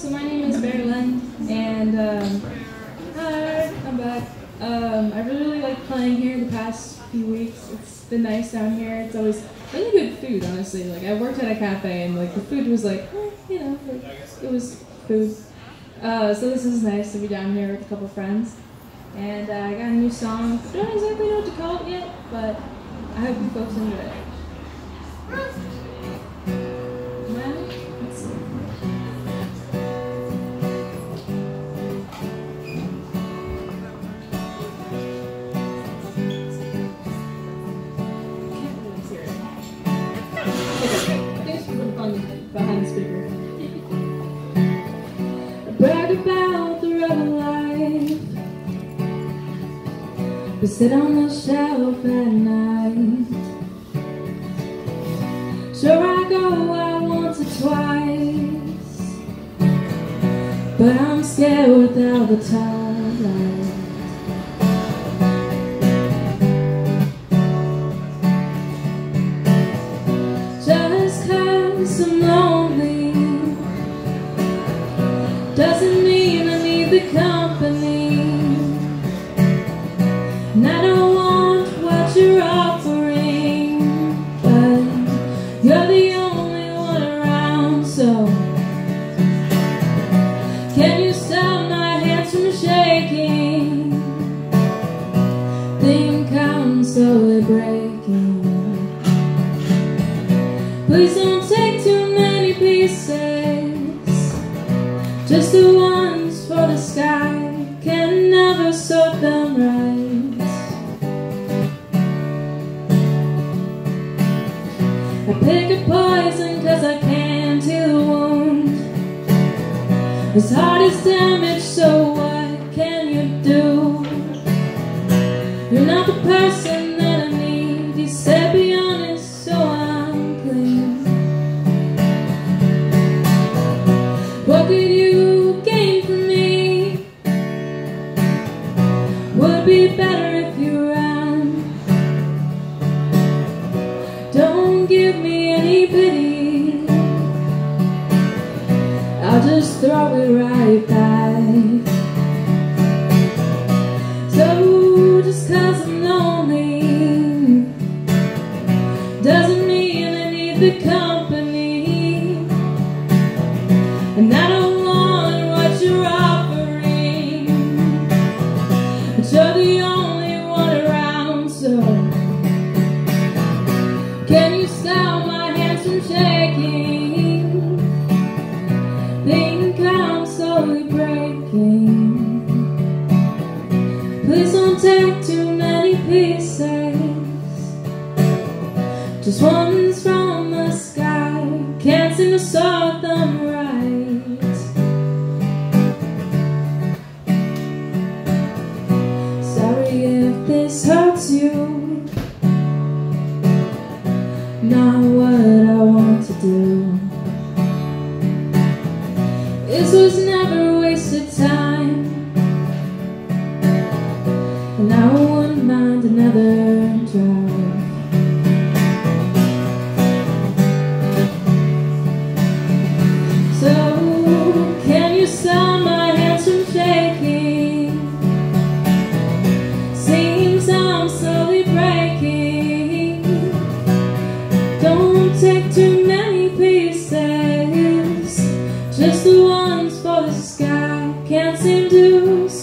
So my name is Bear Lynn, and hi, I'm back. I really like playing here the past few weeks. It's been nice down here. It's always really good food, honestly. Like, I worked at a cafe, and like the food was like, you know, like, it was food. So this is nice to be down here with a couple friends. And I got a new song. I don't exactly know what to call it yet, but I hope you folks enjoy it. Behind the speaker. Brag about the rebel life, but sit on the shelf at night. Sure, I go out once or twice, but I'm scared without the time. I'm lonely doesn't mean I need the company, and I don't want what you're offering, but you're the only one around, so can you stop my hands from shaking? Think I'm slowly breaking. Please don't take too many pieces, just the ones for the sky can never sort them right. I pick a poison 'cause I can't heal the wound. His heart is damaged, so what can you do? You're not the person that I need, he said, be honest, so I'm clean. What could you gain from me? Would be better if you were around. Don't give me any pity, I'll just throw it right back. So just 'cause I'm lonely doesn't mean I need the company, and I don't want what you're offering, but you're the only one around, so can you stop my hands from shaking? Think I'm slowly breaking. Please don't take too many pieces, just ones from the sky, can't seem to sort them right. This hurts you, not what I want to do. This was never wasted time, and I wouldn't mind another drive. So can you stop my hands from shaking? Take too many pieces, just the ones for the sky, can't seem to